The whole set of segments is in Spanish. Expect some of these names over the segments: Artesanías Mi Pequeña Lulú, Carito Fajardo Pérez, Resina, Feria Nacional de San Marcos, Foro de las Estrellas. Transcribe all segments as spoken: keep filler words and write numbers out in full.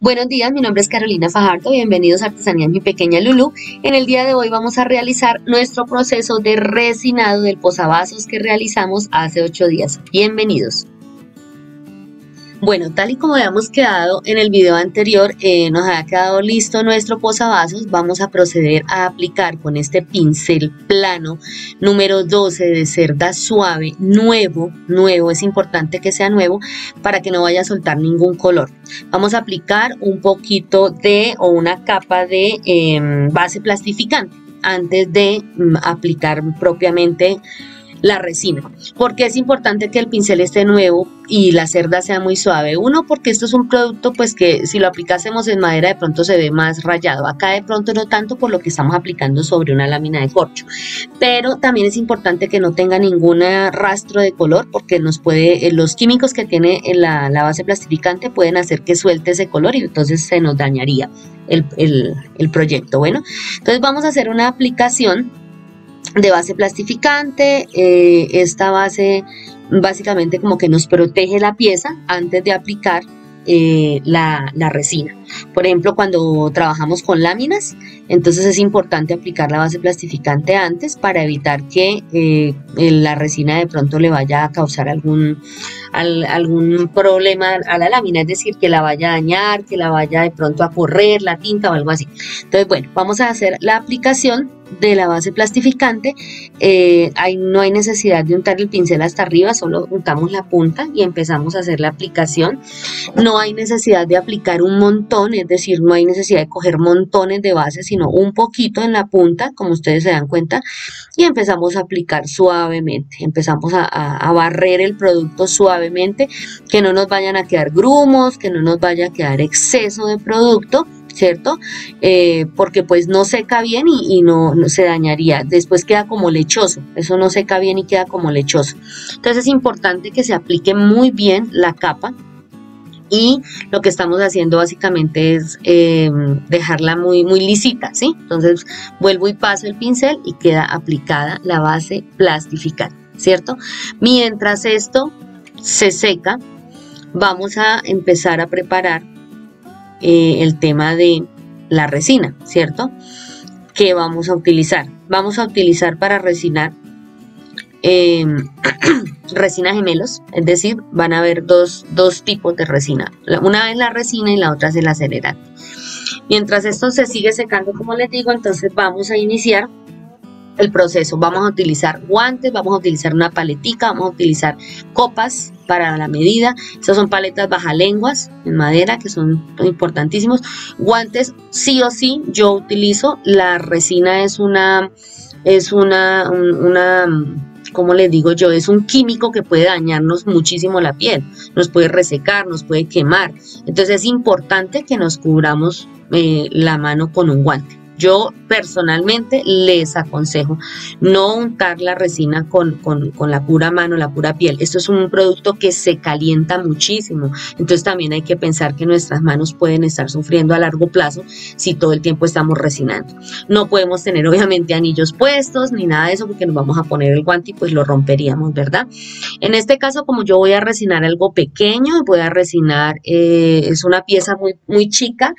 Buenos días, mi nombre es Carolina Fajardo, bienvenidos a Artesanías Mi Pequeña Lulú. En el día de hoy vamos a realizar nuestro proceso de resinado del posavasos que realizamos hace ocho días. Bienvenidos. Bueno, tal y como habíamos quedado en el video anterior, eh, nos ha quedado listo nuestro posavasos. Vamos a proceder a aplicar con este pincel plano número doce de cerda suave, nuevo, nuevo, es importante que sea nuevo para que no vaya a soltar ningún color. Vamos a aplicar un poquito de o una capa de eh, base plastificante antes de mm, aplicar propiamente la resina, porque es importante que el pincel esté nuevo y la cerda sea muy suave. Uno, porque esto es un producto pues que si lo aplicásemos en madera de pronto se ve más rayado, acá de pronto no tanto por lo que estamos aplicando sobre una lámina de corcho, pero también es importante que no tenga ningún rastro de color porque nos puede, los químicos que tiene la, la base plastificante pueden hacer que suelte ese color y entonces se nos dañaría el, el, el proyecto. Bueno, entonces vamos a hacer una aplicación de base plastificante. Eh, esta base básicamente como que nos protege la pieza antes de aplicar eh, la, la resina. Por ejemplo, cuando trabajamos con láminas, entonces es importante aplicar la base plastificante antes para evitar que eh, la resina de pronto le vaya a causar algún, al, algún problema a la lámina, es decir, que la vaya a dañar, que la vaya de pronto a correr la tinta o algo así. Entonces, bueno, vamos a hacer la aplicación de la base plastificante. eh, hay, no hay necesidad de untar el pincel hasta arriba, solo untamos la punta y empezamos a hacer la aplicación. No hay necesidad de aplicar un montón, es decir, no hay necesidad de coger montones de base, sino un poquito en la punta, como ustedes se dan cuenta, y empezamos a aplicar suavemente, empezamos a, a, a barrer el producto suavemente, que no nos vayan a quedar grumos, que no nos vaya a quedar exceso de producto, ¿cierto? Eh, porque pues no seca bien y, y no, no se dañaría, después queda como lechoso, eso no seca bien y queda como lechoso. Entonces es importante que se aplique muy bien la capa y lo que estamos haciendo básicamente es eh, dejarla muy, muy lisita, ¿sí? Entonces vuelvo y paso el pincel y queda aplicada la base plastificante, ¿cierto? Mientras esto se seca, vamos a empezar a preparar Eh, el tema de la resina, ¿cierto? Que vamos a utilizar. Vamos a utilizar para resinar eh, resina gemelos, es decir, van a haber dos, dos tipos de resina. Una es la resina y la otra es el acelerante. Mientras esto se sigue secando, como les digo, entonces vamos a iniciar el proceso. Vamos a utilizar guantes, vamos a utilizar una paletica, vamos a utilizar copas para la medida. Estas son paletas bajalenguas en madera que son importantísimos. Guantes sí o sí yo utilizo. La resina es una, es una, una, como les digo yo, es un químico que puede dañarnos muchísimo la piel, nos puede resecar, nos puede quemar. Entonces es importante que nos cubramos eh, la mano con un guante. Yo personalmente les aconsejo no untar la resina con, con, con la pura mano, la pura piel. Esto es un producto que se calienta muchísimo. Entonces también hay que pensar que nuestras manos pueden estar sufriendo a largo plazo si todo el tiempo estamos resinando. No podemos tener obviamente anillos puestos ni nada de eso porque nos vamos a poner el guante y pues lo romperíamos, ¿verdad? En este caso, como yo voy a resinar algo pequeño, voy a resinar, eh, es una pieza muy, muy chica,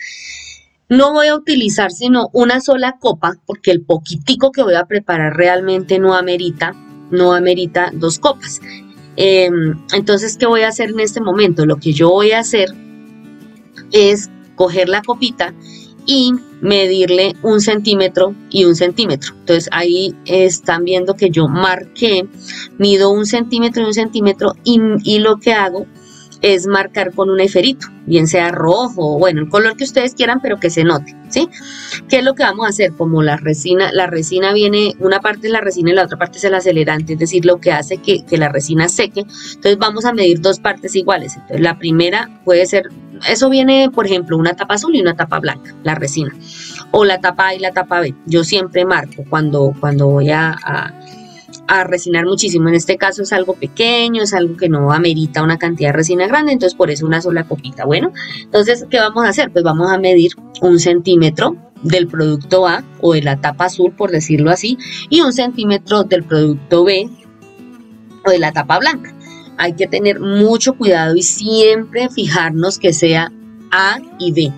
no voy a utilizar sino una sola copa porque el poquitico que voy a preparar realmente no amerita, no amerita dos copas. Eh, entonces, ¿qué voy a hacer en este momento? Lo que yo voy a hacer es coger la copita y medirle un centímetro y un centímetro. Entonces ahí están viendo que yo marqué, mido un centímetro y un centímetro y, y lo que hago es marcar con un eiferito, bien sea rojo, bueno, el color que ustedes quieran, pero que se note, ¿sí? ¿Qué es lo que vamos a hacer? Como la resina, la resina viene, una parte es la resina y la otra parte es el acelerante, es decir, lo que hace que, que la resina seque, entonces vamos a medir dos partes iguales. Entonces la primera puede ser, eso viene, por ejemplo, una tapa azul y una tapa blanca, la resina, o la tapa A y la tapa B. Yo siempre marco cuando, cuando voy a... a a resinar muchísimo, en este caso es algo pequeño, es algo que no amerita una cantidad de resina grande, entonces por eso una sola copita. Bueno, entonces ¿qué vamos a hacer? Pues vamos a medir un centímetro del producto A o de la tapa azul, por decirlo así, y un centímetro del producto B o de la tapa blanca. Hay que tener mucho cuidado y siempre fijarnos que sea A y B,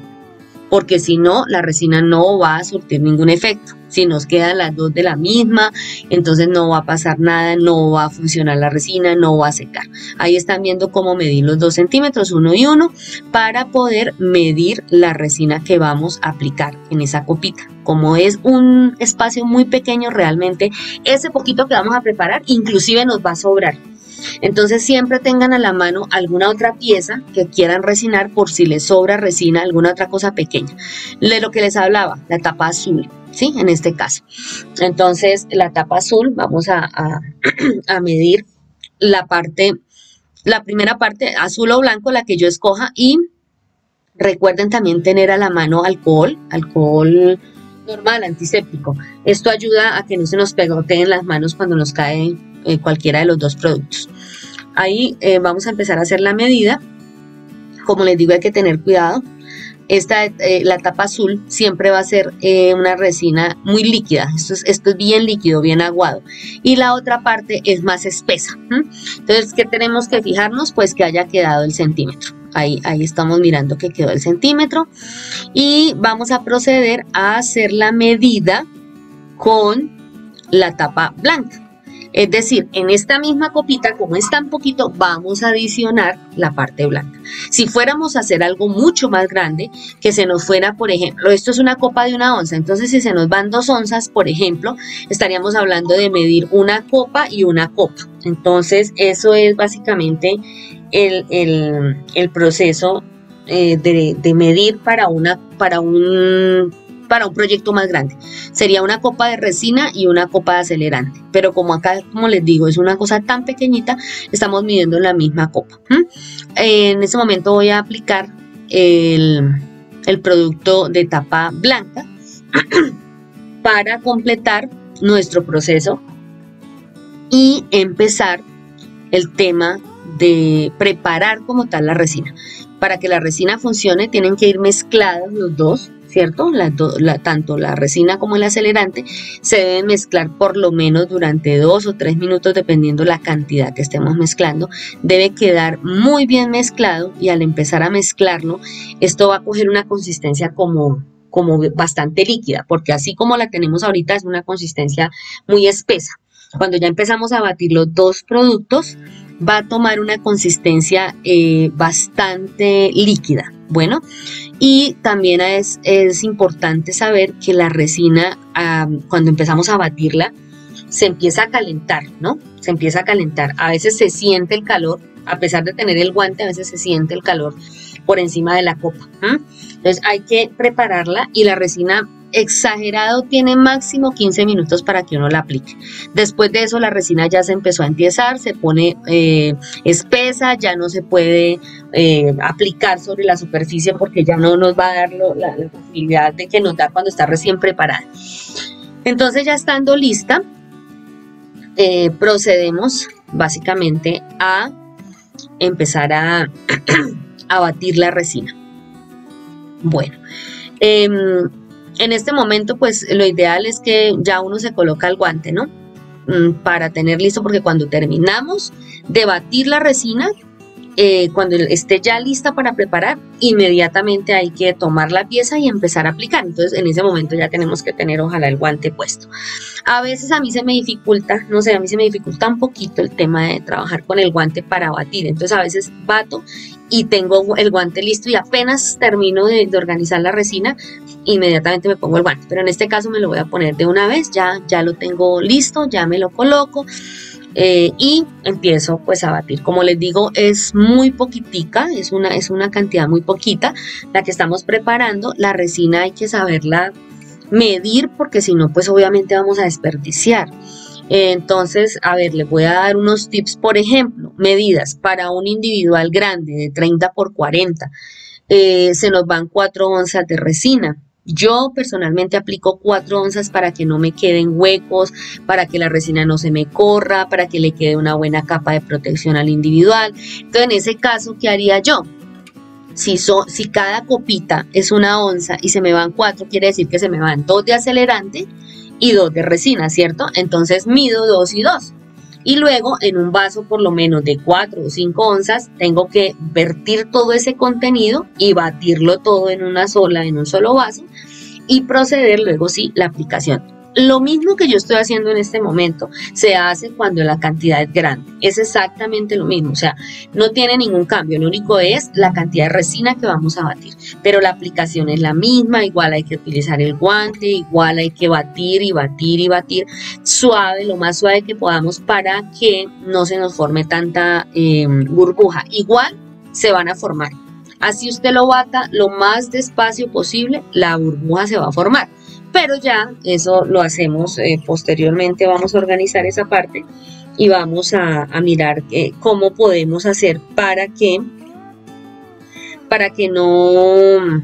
porque si no, la resina no va a surtir ningún efecto. Si nos quedan las dos de la misma, entonces no va a pasar nada, no va a funcionar la resina, no va a secar. Ahí están viendo cómo medir los dos centímetros, uno y uno, para poder medir la resina que vamos a aplicar en esa copita. Como es un espacio muy pequeño, realmente ese poquito que vamos a preparar, inclusive nos va a sobrar. Entonces siempre tengan a la mano alguna otra pieza que quieran resinar por si les sobra resina, alguna otra cosa pequeña. De lo que les hablaba, la tapa azul, ¿sí? En este caso. Entonces la tapa azul, vamos a, a, a medir la parte, la primera parte, azul o blanco, la que yo escoja. Y recuerden también tener a la mano alcohol, alcohol normal, antiséptico. Esto ayuda a que no se nos pegoteen las manos cuando nos cae eh, cualquiera de los dos productos. Ahí eh, vamos a empezar a hacer la medida. Como les digo, hay que tener cuidado. Esta, eh, la tapa azul siempre va a ser eh, una resina muy líquida. Esto es, esto es bien líquido, bien aguado. Y la otra parte es más espesa. ¿Mm? Entonces, ¿qué tenemos que fijarnos? Pues que haya quedado el centímetro. Ahí, ahí estamos mirando que quedó el centímetro y vamos a proceder a hacer la medida con la tapa blanca. Es decir, en esta misma copita, como es tan poquito, vamos a adicionar la parte blanca. Si fuéramos a hacer algo mucho más grande, que se nos fuera, por ejemplo, esto es una copa de una onza, entonces si se nos van dos onzas, por ejemplo, estaríamos hablando de medir una copa y una copa. Entonces eso es básicamente el, el, el proceso eh, de, de medir para, una, para un... para un proyecto más grande. Sería una copa de resina y una copa de acelerante, pero como acá, como les digo, es una cosa tan pequeñita, estamos midiendo la misma copa. ¿Mm? En este momento voy a aplicar el, el producto de tapa blanca para completar nuestro proceso y empezar el tema de preparar como tal la resina. Para que la resina funcione, tienen que ir mezclados los dos, ¿cierto? La, la, tanto la resina como el acelerante se deben mezclar por lo menos durante dos o tres minutos, dependiendo la cantidad que estemos mezclando. Debe quedar muy bien mezclado y al empezar a mezclarlo, esto va a coger una consistencia como, como bastante líquida, porque así como la tenemos ahorita es una consistencia muy espesa. Cuando ya empezamos a batir los dos productos, va a tomar una consistencia eh, bastante líquida. Bueno, y también es, es importante saber que la resina, ah, cuando empezamos a batirla, se empieza a calentar, ¿no? Se empieza a calentar. A veces se siente el calor, a pesar de tener el guante, a veces se siente el calor por encima de la copa. ¿Eh? Entonces hay que prepararla y la resina, exagerado, tiene máximo quince minutos para que uno la aplique. Después de eso la resina ya se empezó a entiesar, se pone eh, espesa, ya no se puede eh, aplicar sobre la superficie porque ya no nos va a dar lo, la, la facilidad de que nos da cuando está recién preparada. Entonces, ya estando lista, eh, procedemos básicamente a empezar a, a batir la resina. Bueno, eh, en este momento, pues lo ideal es que ya uno se coloca el guante, ¿no? Para tener listo, porque cuando terminamos de batir la resina, eh, cuando esté ya lista para preparar, inmediatamente hay que tomar la pieza y empezar a aplicar. Entonces, en ese momento ya tenemos que tener, ojalá, el guante puesto. A veces a mí se me dificulta, no sé, a mí se me dificulta un poquito el tema de trabajar con el guante para batir. Entonces, a veces bato y tengo el guante listo y apenas termino de, de organizar la resina, inmediatamente me pongo el guante, pero en este caso me lo voy a poner de una vez. Ya, ya lo tengo listo, ya me lo coloco eh, y empiezo pues a batir. Como les digo, es muy poquitica, es una, es una cantidad muy poquita la que estamos preparando. La resina hay que saberla medir porque si no, pues obviamente vamos a desperdiciar. Entonces, a ver, les voy a dar unos tips. Por ejemplo, medidas para un individual grande de treinta por cuarenta, eh, se nos van cuatro onzas de resina. Yo personalmente aplico cuatro onzas para que no me queden huecos, para que la resina no se me corra, para que le quede una buena capa de protección al individual. Entonces, en ese caso, ¿qué haría yo? Si, so, si cada copita es una onza y se me van cuatro, quiere decir que se me van dos de acelerante y dos de resina, ¿cierto? Entonces mido dos y dos. Y luego en un vaso por lo menos de cuatro o cinco onzas tengo que vertir todo ese contenido y batirlo todo en una sola, en un solo vaso, y proceder luego sí la aplicación. Lo mismo que yo estoy haciendo en este momento se hace cuando la cantidad es grande, es exactamente lo mismo, o sea, no tiene ningún cambio, lo único es la cantidad de resina que vamos a batir, pero la aplicación es la misma, igual hay que utilizar el guante, igual hay que batir y batir y batir suave, lo más suave que podamos para que no se nos forme tanta eh, burbuja, igual se van a formar, así usted lo bata lo más despacio posible, la burbuja se va a formar. Pero ya eso lo hacemos eh, posteriormente, vamos a organizar esa parte y vamos a, a mirar eh, cómo podemos hacer para que, para que no,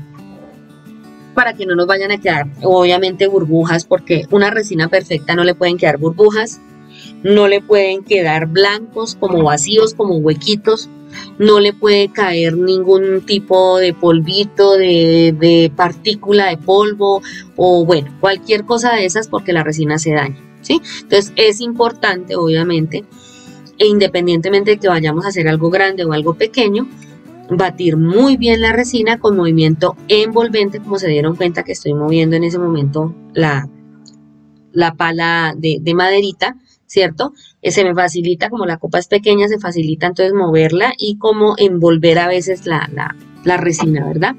para que no nos vayan a quedar obviamente burbujas, porque una resina perfecta no le pueden quedar burbujas, no le pueden quedar blancos como vacíos, como huequitos. No le puede caer ningún tipo de polvito, de, de partícula de polvo o bueno, cualquier cosa de esas porque la resina se daña, ¿sí? Entonces es importante obviamente, e independientemente de que vayamos a hacer algo grande o algo pequeño, batir muy bien la resina con movimiento envolvente, como se dieron cuenta que estoy moviendo en ese momento la, la pala de, de maderita, ¿cierto? Se me facilita, como la copa es pequeña, se facilita entonces moverla y como envolver a veces la, la, la resina, ¿verdad?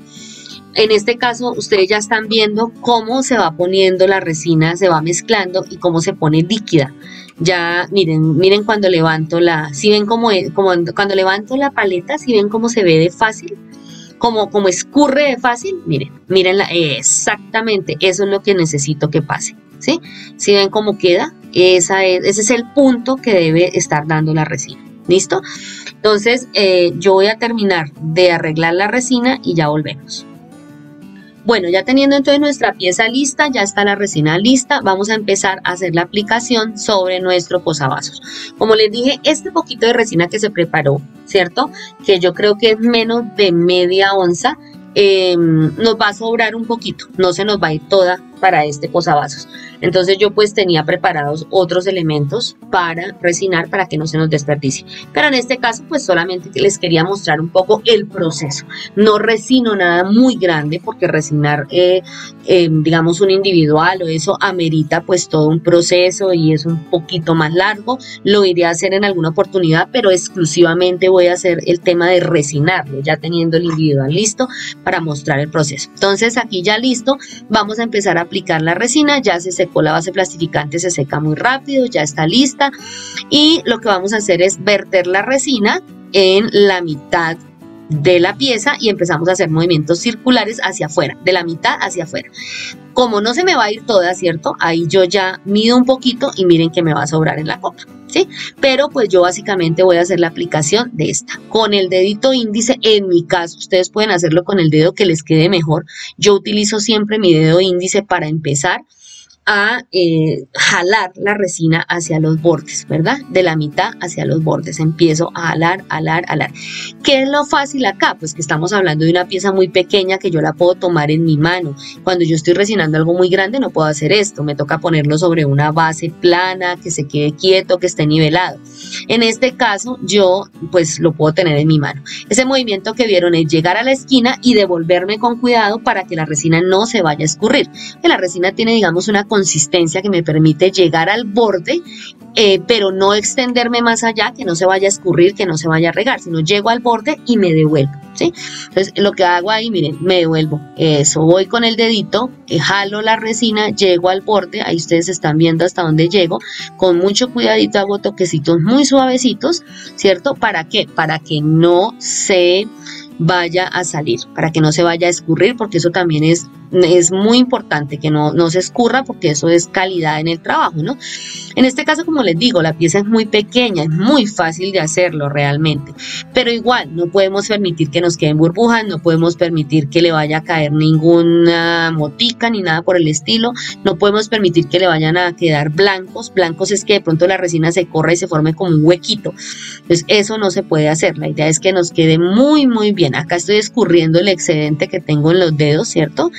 En este caso ustedes ya están viendo cómo se va poniendo la resina, se va mezclando y cómo se pone líquida. Ya miren, miren cuando levanto la, si ven cómo es, como cuando levanto la paleta, si ven cómo se ve de fácil, como, como escurre de fácil, miren, miren la, exactamente, eso es lo que necesito que pase, ¿sí? Si ven cómo queda. Esa es, ese es el punto que debe estar dando la resina, ¿listo? Entonces eh, yo voy a terminar de arreglar la resina y ya volvemos. Bueno, ya teniendo entonces nuestra pieza lista, ya está la resina lista, vamos a empezar a hacer la aplicación sobre nuestro posavasos. Como les dije, este poquito de resina que se preparó, ¿cierto? Que yo creo que es menos de media onza, Eh, nos va a sobrar un poquito, no se nos va a ir toda para este posavasos. Entonces yo pues tenía preparados otros elementos para resinar para que no se nos desperdicie, pero en este caso pues solamente les quería mostrar un poco el proceso. No resino nada muy grande porque resinar eh, eh, digamos un individual o eso amerita pues todo un proceso y es un poquito más largo. Lo iré a hacer en alguna oportunidad, pero exclusivamente voy a hacer el tema de resinarlo ya teniendo el individual listo para mostrar el proceso. Entonces aquí ya listo, vamos a empezar a aplicar la resina. Ya se secó la base plastificante, se seca muy rápido, ya está lista, y lo que vamos a hacer es verter la resina en la mitad de la pieza y empezamos a hacer movimientos circulares hacia afuera, de la mitad hacia afuera. Como no se me va a ir toda, ¿cierto? Ahí yo ya mido un poquito y miren que me va a sobrar en la copa, ¿sí? Pero pues yo básicamente voy a hacer la aplicación de esta con el dedito índice. En mi caso ustedes pueden hacerlo con el dedo que les quede mejor. Yo utilizo siempre mi dedo índice para empezar a eh, jalar la resina hacia los bordes, ¿verdad? De la mitad hacia los bordes, empiezo a jalar, jalar, jalar. ¿Qué es lo fácil acá? Pues que estamos hablando de una pieza muy pequeña que yo la puedo tomar en mi mano. Cuando yo estoy resinando algo muy grande no puedo hacer esto, me toca ponerlo sobre una base plana, que se quede quieto, que esté nivelado. En este caso yo pues lo puedo tener en mi mano. Ese movimiento que vieron es llegar a la esquina y devolverme con cuidado para que la resina no se vaya a escurrir. Que la resina tiene, digamos, una consistencia que me permite llegar al borde, eh, pero no extenderme más allá, que no se vaya a escurrir, que no se vaya a regar, sino llego al borde y me devuelvo, ¿sí? Entonces lo que hago ahí, miren, me devuelvo, eso, voy con el dedito, eh, jalo la resina, llego al borde, ahí ustedes están viendo hasta dónde llego, con mucho cuidadito hago toquecitos muy suavecitos, ¿cierto? ¿Para qué? Para que no se vaya a salir, para que no se vaya a escurrir, porque eso también es, es muy importante, que no, no se escurra, porque eso es calidad en el trabajo, ¿no? En este caso, como les digo, la pieza es muy pequeña, es muy fácil de hacerlo realmente, pero igual no podemos permitir que nos queden burbujas, no podemos permitir que le vaya a caer ninguna motica ni nada por el estilo, no podemos permitir que le vayan a quedar blancos. Blancos es que de pronto la resina se corra y se forme como un huequito, entonces eso no se puede hacer. La idea es que nos quede muy muy bien. Acá estoy escurriendo el excedente que tengo en los dedos, ¿cierto?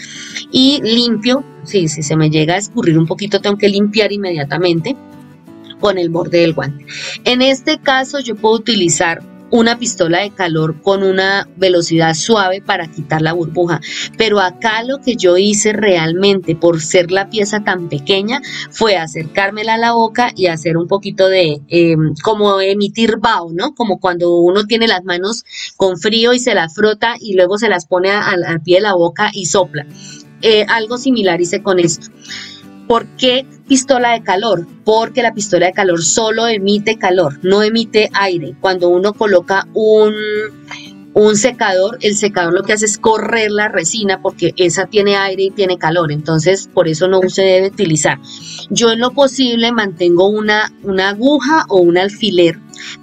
Y limpio, sí, si se me llega a escurrir un poquito tengo que limpiar inmediatamente con el borde del guante. En este caso yo puedo utilizar una pistola de calor con una velocidad suave para quitar la burbuja, pero acá lo que yo hice realmente por ser la pieza tan pequeña fue acercármela a la boca y hacer un poquito de eh, como emitir vaho, ¿no? Como cuando uno tiene las manos con frío y se las frota y luego se las pone al pie de la boca y sopla. Eh, algo similar hice con esto. ¿Por qué pistola de calor? Porque la pistola de calor solo emite calor, no emite aire. Cuando uno coloca un, un secador, el secador lo que hace es correr la resina porque esa tiene aire y tiene calor. Entonces, por eso no se debe utilizar. Yo en lo posible mantengo una, una aguja o un alfiler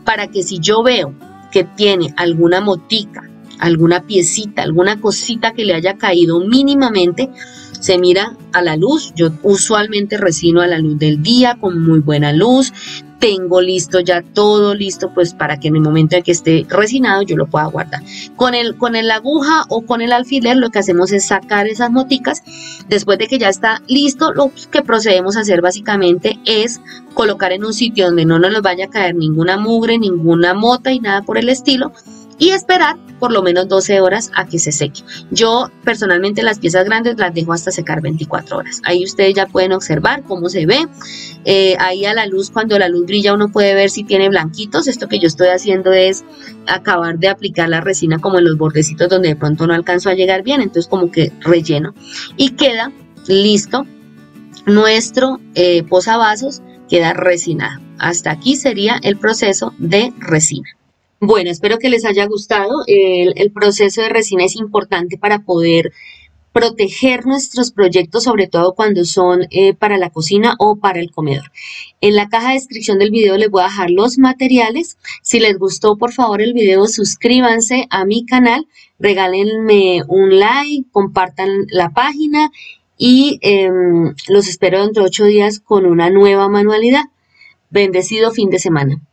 para que si yo veo que tiene alguna motica, alguna piecita, alguna cosita que le haya caído mínimamente, se mira a la luz. Yo usualmente resino a la luz del día con muy buena luz. Tengo listo ya todo listo pues para que en el momento en que esté resinado yo lo pueda guardar. Con el, con la aguja o con el alfiler lo que hacemos es sacar esas moticas. Después de que ya está listo, lo que procedemos a hacer básicamente es colocar en un sitio donde no nos vaya a caer ninguna mugre, ninguna mota y nada por el estilo, y esperar por lo menos doce horas a que se seque. Yo personalmente las piezas grandes las dejo hasta secar veinticuatro horas. Ahí ustedes ya pueden observar cómo se ve. Eh, ahí a la luz, cuando la luz brilla, uno puede ver si tiene blanquitos. Esto que yo estoy haciendo es acabar de aplicar la resina como en los bordecitos donde de pronto no alcanzó a llegar bien. Entonces como que relleno y queda listo nuestro eh, posavasos, queda resinado. Hasta aquí sería el proceso de resina. Bueno, espero que les haya gustado. El, el proceso de resina es importante para poder proteger nuestros proyectos, sobre todo cuando son eh, para la cocina o para el comedor. En la caja de descripción del video les voy a dejar los materiales. Si les gustó, por favor, el video, suscríbanse a mi canal, regálenme un like, compartan la página y eh, los espero dentro de ocho días con una nueva manualidad. Bendecido fin de semana.